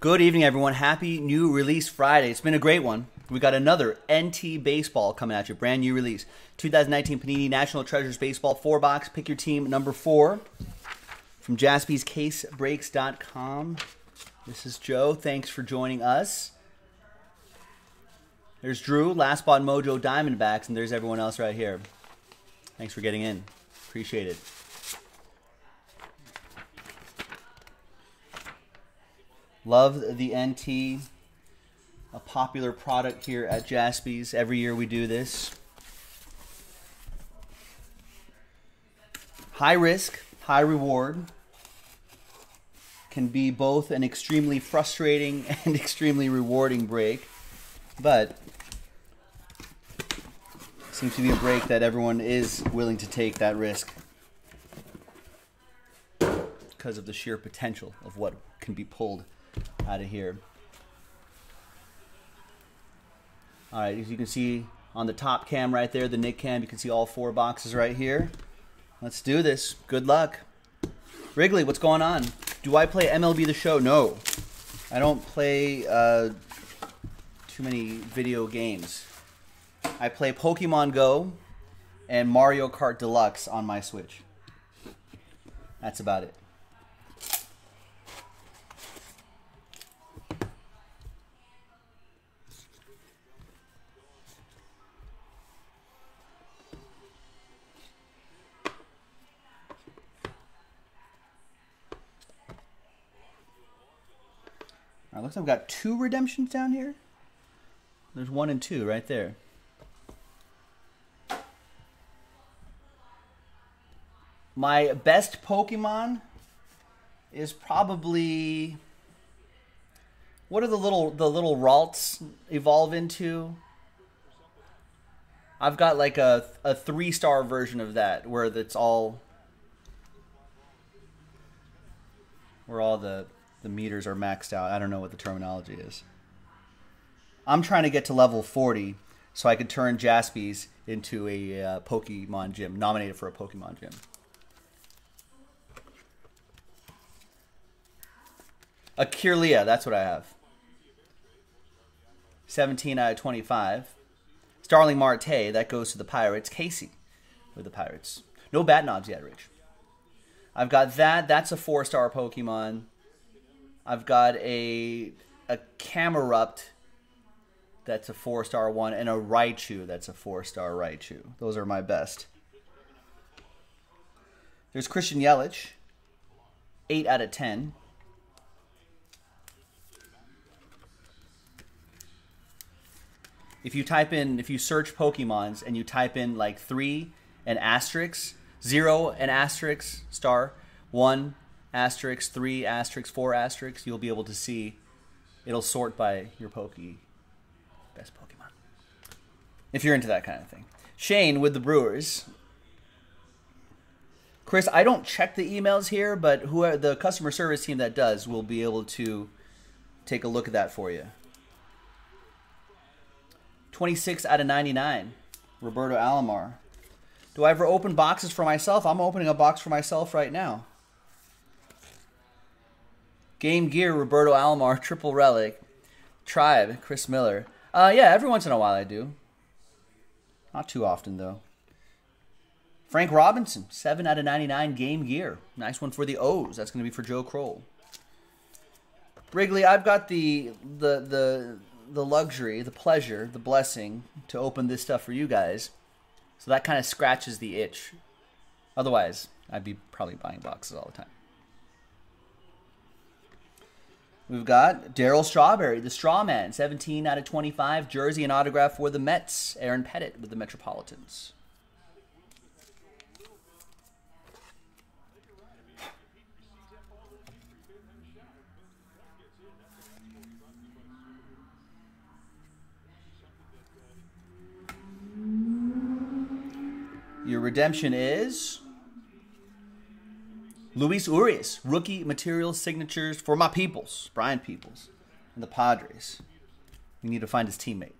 Good evening, everyone. Happy New Release Friday. It's been a great one. We got another NT Baseball coming at you. Brand new release. 2019 Panini National Treasures Baseball 4-box. Pick your team number 4 from JaspysCaseBreaks.com. This is Joe. Thanks for joining us. There's Drew, Last Spot Mojo, Diamondbacks, and there's everyone else right here. Thanks for getting in. Appreciate it. Love the NT, a popular product here at Jaspys. Every year we do this. High risk, high reward. Can be both an extremely frustrating and extremely rewarding break, but seems to be a break that everyone is willing to take that risk because of the sheer potential of what can be pulled out of here. All right, as you can see on the top cam right there, the Nick cam, you can see all 4 boxes right here. Let's do this. Good luck. Wrigley, what's going on? Do I play MLB The Show? No. I don't play too many video games. I play Pokemon Go and Mario Kart Deluxe on my Switch. That's about it. Looks like I've got 2 redemptions down here. There's 1 and 2 right there. My best Pokemon is probably, what are the little Ralts evolve into? I've got like a 3-star version of that where that's all the meters are maxed out. I don't know what the terminology is. I'm trying to get to level 40 so I could turn Jaspys into a Pokemon gym, nominated for a Pokemon gym. A Kirlia, that's what I have. 17 out of 25. Starling Marte, that goes to the Pirates. Casey with the Pirates. No bat knobs yet, Rich. I've got that. That's a 4-star Pokemon. I've got a Camerupt that's a 4-star one, and a Raichu that's a 4-star Raichu. Those are my best. There's Christian Yelich, 8 out of 10. If you search Pokemons and you type in like 3 and asterisk, 0 and asterisk, star, 1, asterisk, 3 asterisk, 4 asterisk, you'll be able to see it'll sort by your best Pokemon, if you're into that kind of thing. Shane with the Brewers. Chris, I don't check the emails here, but who the customer service team that does will be able to take a look at that for you. 26 out of 99, Roberto Alomar. Do I ever open boxes for myself? I'm opening a box for myself right now. Game Gear, Roberto Alomar, Triple Relic, Tribe, Chris Miller. Yeah, every once in a while I do. Not too often, though. Frank Robinson, 7 out of 99, Game Gear. Nice one for the O's. That's going to be for Joe Kroll. Wrigley, I've got the luxury, the pleasure, the blessing to open this stuff for you guys. So that kind of scratches the itch. Otherwise, I'd be probably buying boxes all the time. We've got Darryl Strawberry, the straw man, 17 out of 25, jersey and autograph for the Mets. Aaron Pettit with the Metropolitans. Your redemption is Luis Urias, rookie material signatures for my Peoples, Brian Peoples, and the Padres. We need to find his teammate.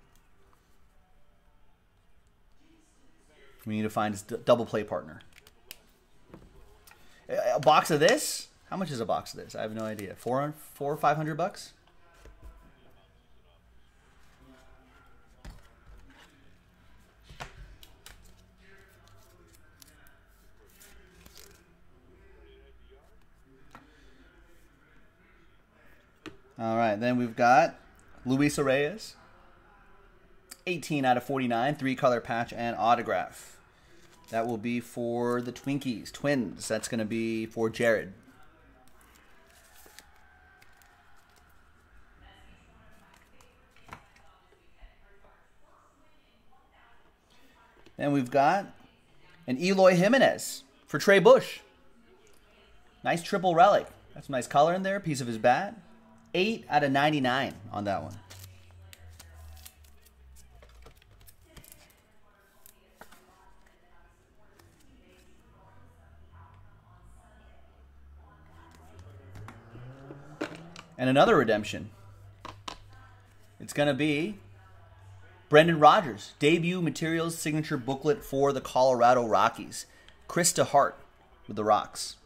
We need to find his double play partner. A box of this? How much is a box of this? I have no idea. $400 or $500 bucks? All right, then we've got Luis Reyes. 18/49, three-color patch and autograph. That will be for the Twinkies, Twins. That's going to be for Jared. Then we've got an Eloy Jimenez for Trey Bush. Nice triple relic. That's a nice color in there, piece of his bat. 8/99 on that one. And another redemption. It's going to be Brendan Rodgers. Debut materials signature booklet for the Colorado Rockies. Chris DeHart with the Rocks.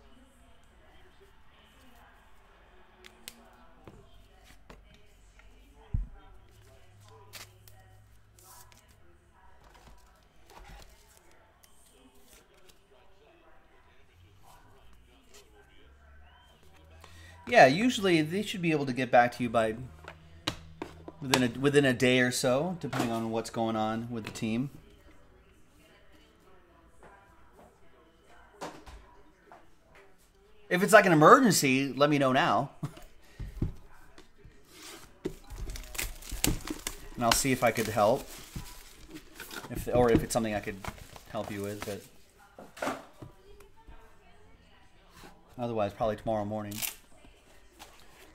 Yeah, usually they should be able to get back to you by within a day or so, depending on what's going on with the team. If it's like an emergency, let me know now. And I'll see if I could help. Or if it's something I could help you with, but otherwise probably tomorrow morning.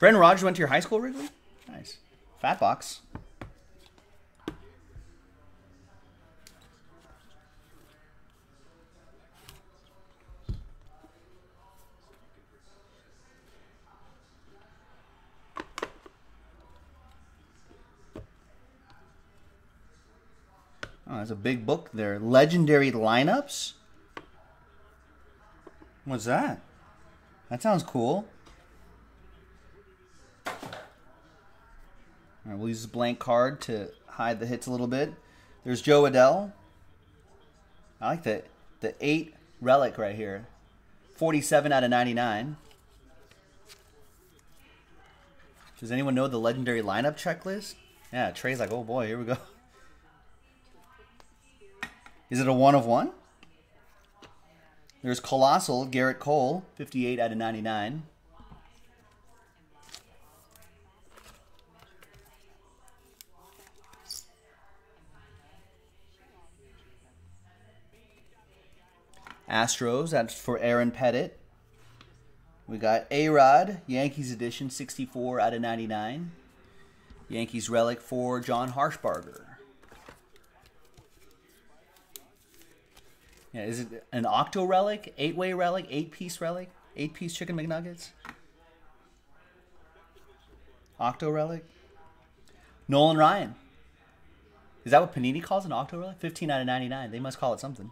Brendan Rodgers went to your high school, Wrigley? Nice. Fat box. Oh, that's a big book there. Legendary Lineups? What's that? That sounds cool. All right, we'll use this blank card to hide the hits a little bit. There's Joe Adell. I like the 8 relic right here. 47/99. Does anyone know the Legendary Lineup checklist? Yeah, Trey's like, oh boy, here we go. Is it a 1/1? There's Colossal, Garrett Cole, 58/99. Astros, that's for Aaron Pettit. We got A-Rod, Yankees edition, 64/99. Yankees relic for John Harshbarger. Yeah, is it an octo relic, 8-way relic, 8-piece chicken McNuggets? Octo relic. Nolan Ryan. Is that what Panini calls an octo relic? 15/99. They must call it something.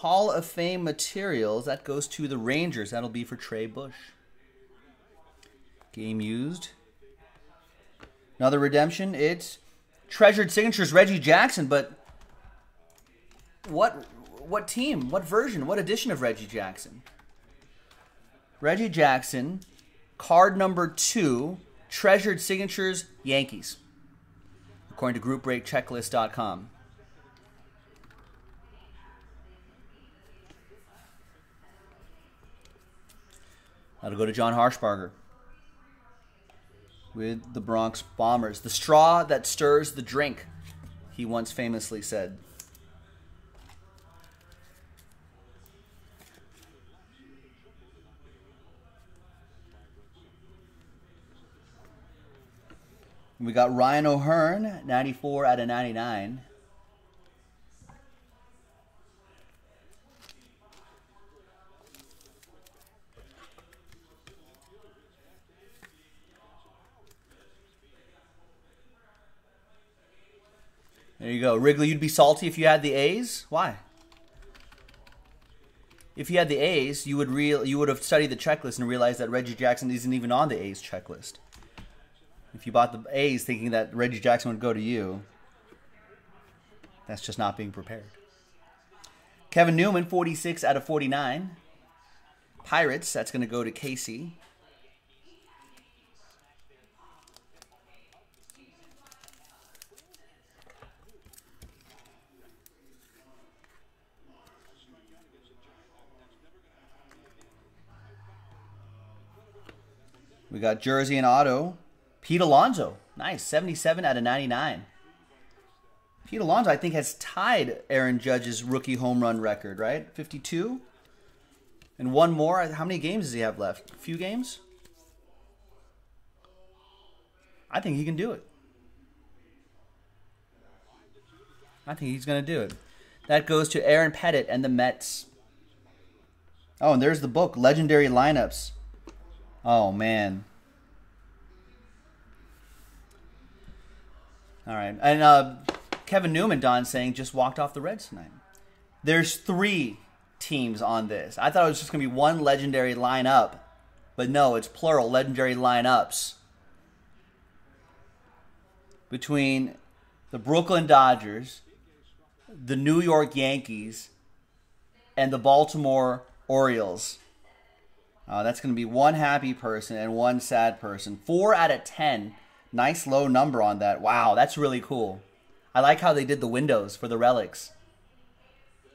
Hall of Fame materials, that goes to the Rangers. That'll be for Trey Bush. Game used. Another redemption. It's treasured signatures, Reggie Jackson, but what team, what version, what edition of Reggie Jackson? Reggie Jackson, card number 2, treasured signatures, Yankees, according to groupbreakchecklist.com. That'll go to John Harshbarger with the Bronx Bombers. The straw that stirs the drink, he once famously said. We got Ryan O'Hearn, 94/99. There you go. Wrigley, you'd be salty if you had the A's? Why? If you had the A's, you would have studied the checklist and realized that Reggie Jackson isn't even on the A's checklist. If you bought the A's thinking that Reggie Jackson would go to you, that's just not being prepared. Kevin Newman, 46/49. Pirates, that's going to go to Casey. We got jersey and auto. Pete Alonso. Nice. 77 out of 99. Pete Alonso, I think, has tied Aaron Judge's rookie home run record, right? 52. And one more. How many games does he have left? A few games? I think he can do it. I think he's going to do it. That goes to Aaron Pettit and the Mets. Oh, and there's the book, Legendary Lineups. Oh, man. All right. And Kevin Newman, Don, saying just walked off the Reds tonight. There's three teams on this. I thought it was just going to be one legendary lineup. But no, it's plural, legendary lineups. Between the Brooklyn Dodgers, the New York Yankees, and the Baltimore Orioles. That's going to be one happy person and one sad person. 4 out of 10. Nice low number on that. Wow, that's really cool. I like how they did the windows for the relics.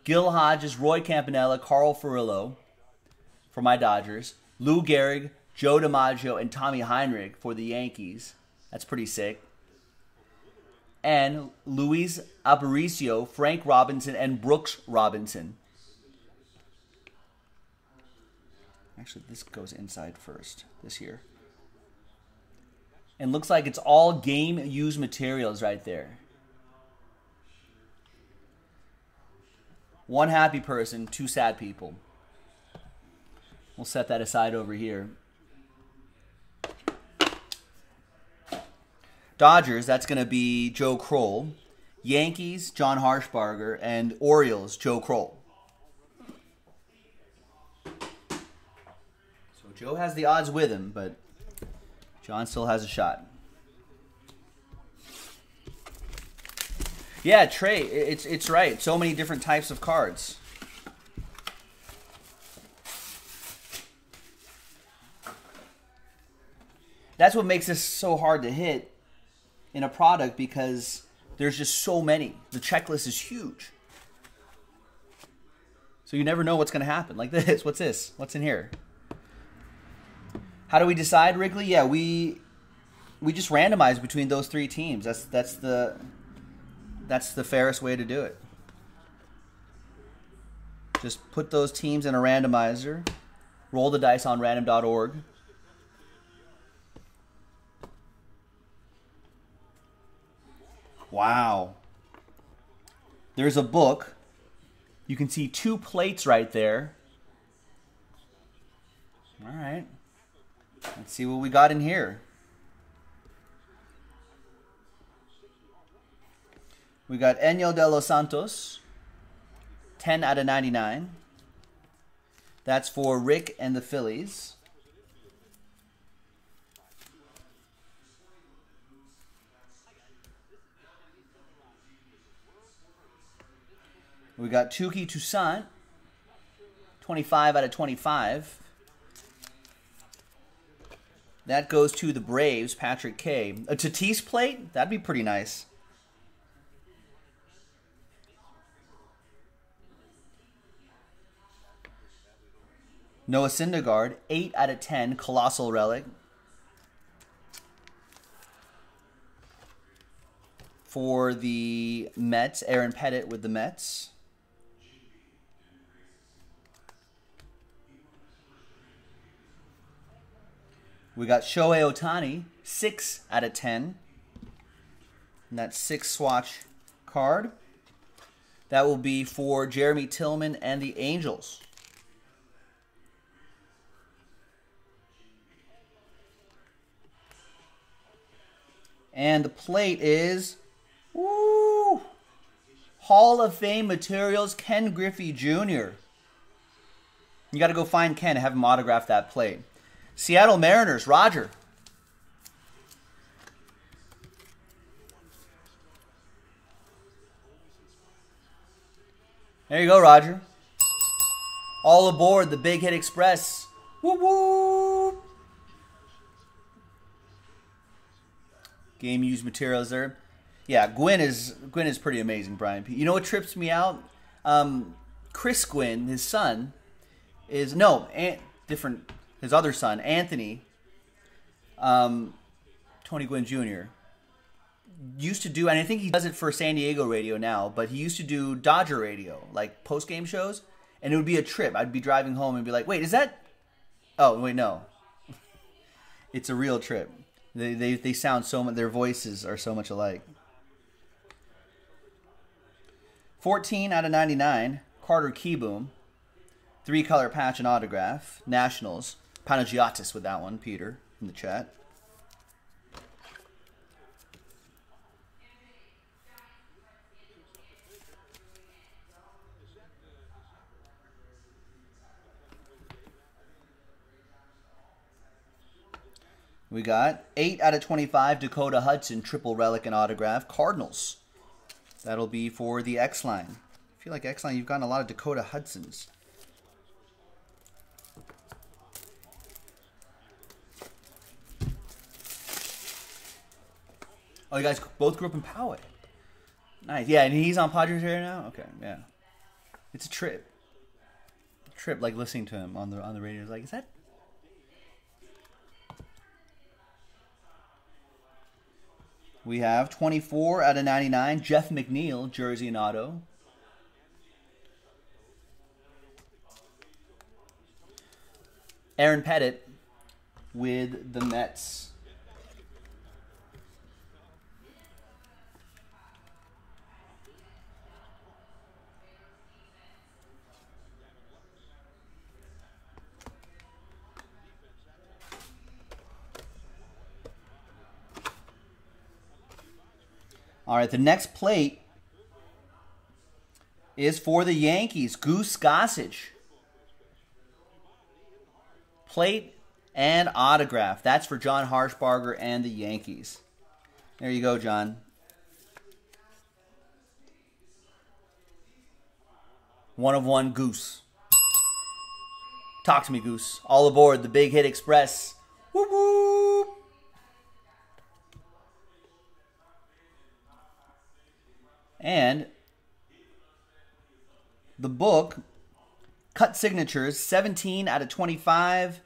Gil Hodges, Roy Campanella, Carl Furillo for my Dodgers. Lou Gehrig, Joe DiMaggio, and Tommy Heinrich for the Yankees. That's pretty sick. And Luis Aparicio, Frank Robinson, and Brooks Robinson. Actually, this goes inside first this here. And looks like it's all game-used materials right there. One happy person, two sad people. We'll set that aside over here. Dodgers, that's going to be Joe Kroll. Yankees, John Harshbarger. And Orioles, Joe Kroll. Joe has the odds with him, but John still has a shot. Yeah, Trey, it's right. So many different types of cards. That's what makes this so hard to hit in a product because there's just so many. The checklist is huge. So you never know what's going to happen. Like this, what's this? What's in here? How do we decide, Wrigley? Yeah, we just randomize between those three teams. That's the fairest way to do it. Just put those teams in a randomizer. Roll the dice on random.org. Wow. There's a book. You can see two plates right there. All right. Let's see what we got in here. We got Eniel de los Santos, 10 out of 99. That's for Rick and the Phillies. We got Tuki Toussaint, 25 out of 25. That goes to the Braves, Patrick K. A Tatis plate? That'd be pretty nice. Noah Syndergaard, 8 out of 10, Colossal Relic. For the Mets, Aaron Pettit with the Mets. We got Shohei Ohtani, 6 out of 10. And that's 6 swatch card. That will be for Jeremy Tillman and the Angels. And the plate is, woo, Hall of Fame Materials, Ken Griffey Jr. You got to go find Ken and have him autograph that plate. Seattle Mariners, Roger. There you go, Roger. All aboard the Big Hit Express. Woo woo. Game used materials there. Yeah, Gwyn is pretty amazing, Brian. You know what trips me out? Chris Gwyn, his son, is no different. His other son, Anthony, Tony Gwynn Jr. used to do, and I think he does it for San Diego radio now, but he used to do Dodger radio, like post-game shows, and it would be a trip. I'd be driving home and be like, wait, is that? Oh, wait, no. It's a real trip. They sound so much, their voices are so much alike. 14 out of 99, Carter Keyboom. Three-color patch and autograph. Nationals. Panagiotis with that one, Peter, in the chat. We got 8 out of 25, Dakota Hudson, triple relic and autograph, Cardinals. That'll be for the X-Line. I feel like X-Line, you've gotten a lot of Dakota Hudsons. Oh, you guys both grew up in Poway. Nice. Yeah, and he's on Padres here now? Okay, yeah. It's a trip. A trip, like listening to him on the radio. Like, is that... We have 24 out of 99, Jeff McNeil, jersey and auto. Aaron Pettit with the Mets. All right, the next plate is for the Yankees. Goose Gossage. Plate and autograph. That's for John Harshbarger and the Yankees. There you go, John. One of one, Goose. Talk to me, Goose. All aboard the Big Hit Express. Whoop, whoop. And the book, Cut Signatures, 17 out of 25,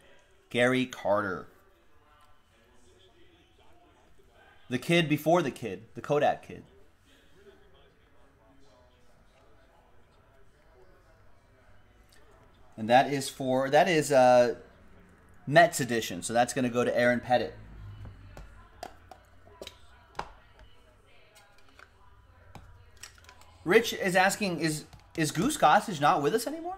Gary Carter. The kid before the kid, the Kodak kid. And that is for, that is Mets edition, so that's going to go to Aaron Pettit. Rich is asking, is Goose Gossage not with us anymore?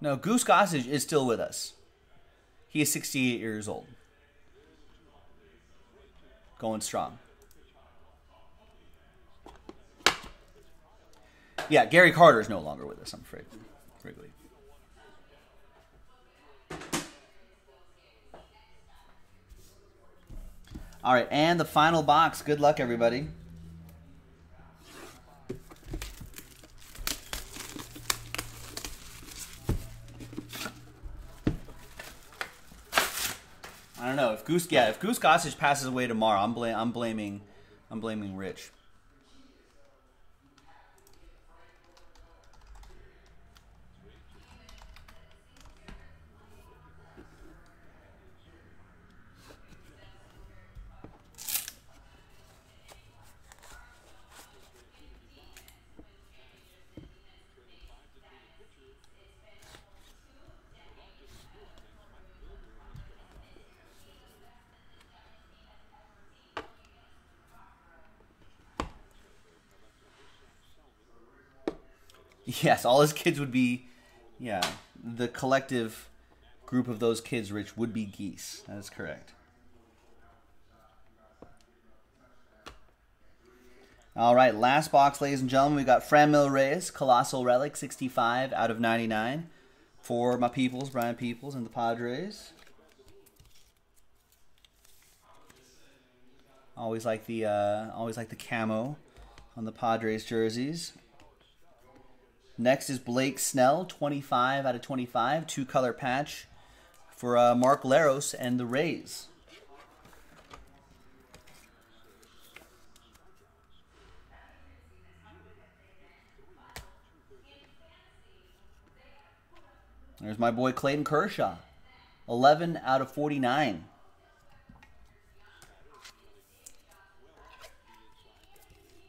No, Goose Gossage is still with us. He is 68 years old. Going strong. Yeah, Gary Carter is no longer with us, I'm afraid. Wrigley. All right, and the final box. Good luck, everybody. I don't know if Goose Gossage passes away tomorrow, I'm blaming Rich. Yes, all his kids would be, yeah, the collective group of those kids, Rich, would be geese. That is correct. All right, last box, ladies and gentlemen. We got Franmil Reyes, Colossal Relic, 65 out of 99 for my peoples, Brian Peoples and the Padres. Always like the camo on the Padres jerseys. Next is Blake Snell, 25 out of 25, two-color patch for Mark Leros and the Rays. There's my boy Clayton Kershaw, 11 out of 49.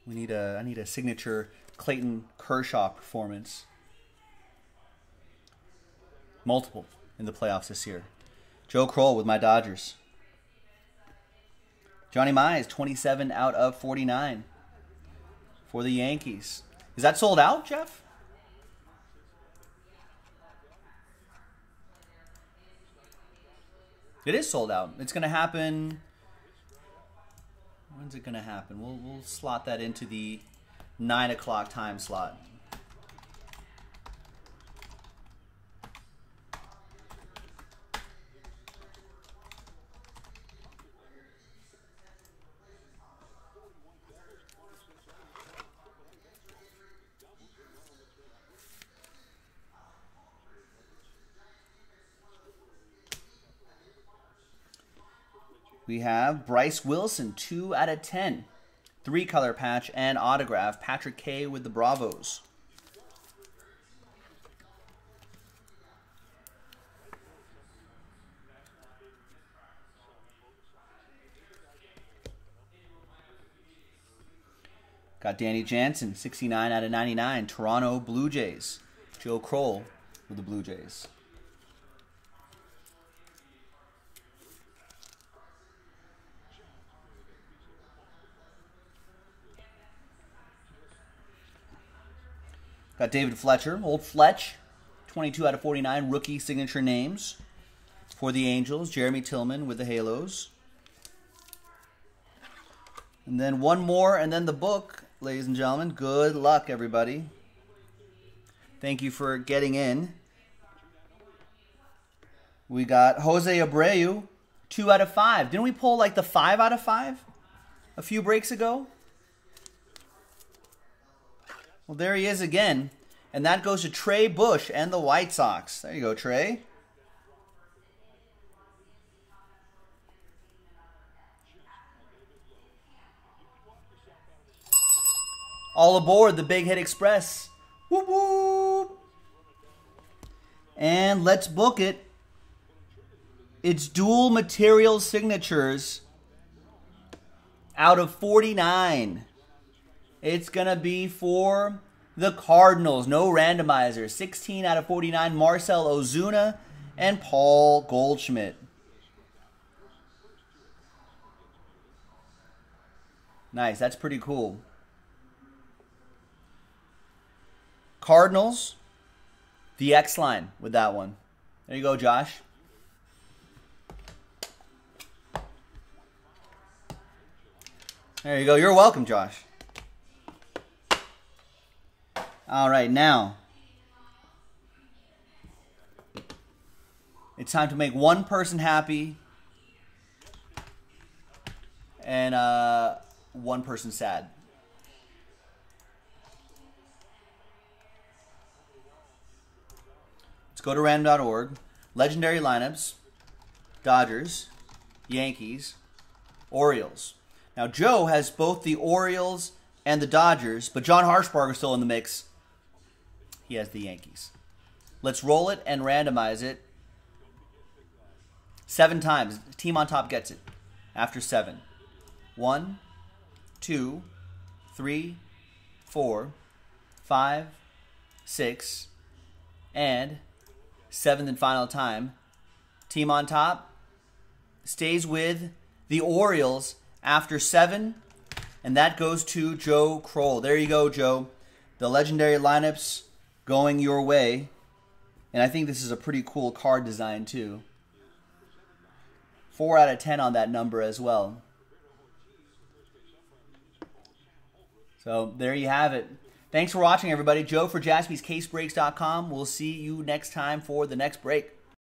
We need a, I need a signature Clayton Kershaw performance. Multiple in the playoffs this year. Joe Kroll with my Dodgers. Johnny Mize, 27 out of 49 for the Yankees. Is that sold out, Jeff? It is sold out. It's going to happen. When's it going to happen? We'll slot that into the 9 o'clock time slot. We have Bryce Wilson, 2 out of 10. Three-color patch and autograph. Patrick K with the Bravos. Got Danny Jansen, 69 out of 99. Toronto Blue Jays. Joe Kroll with the Blue Jays. Got David Fletcher, old Fletch, 22 out of 49, rookie signature names for the Angels. Jeremy Tillman with the Halos. And then one more, and then the book, ladies and gentlemen. Good luck, everybody. Thank you for getting in. We got Jose Abreu, 2 out of 5. Didn't we pull like the 5 out of 5 a few breaks ago? Well, there he is again, and that goes to Trey Bush and the White Sox. There you go, Trey. All aboard the Big Hit Express. Whoop, whoop. And let's book it. It's dual material signatures out of 49. It's going to be for the Cardinals. No randomizer. 16 out of 49. Marcell Ozuna and Paul Goldschmidt. Nice. That's pretty cool. Cardinals. The X line with that one. There you go, Josh. There you go. You're welcome, Josh. All right, now it's time to make one person happy and one person sad. Let's go to random.org. Legendary lineups, Dodgers, Yankees, Orioles. Now, Joe has both the Orioles and the Dodgers, but John Harshbarger is still in the mix. He has the Yankees. Let's roll it and randomize it 7 times. Team on top gets it after 7. 1, 2, 3, 4, 5, 6, and 7th and final time. Team on top stays with the Orioles after 7, and that goes to Joe Kroll. There you go, Joe. The legendary lineups going your way, and I think this is a pretty cool card design too. 4 out of 10 on that number as well. So there you have it. Thanks for watching, everybody. Joe for JaspysCaseBreaks.com. We'll see you next time for the next break.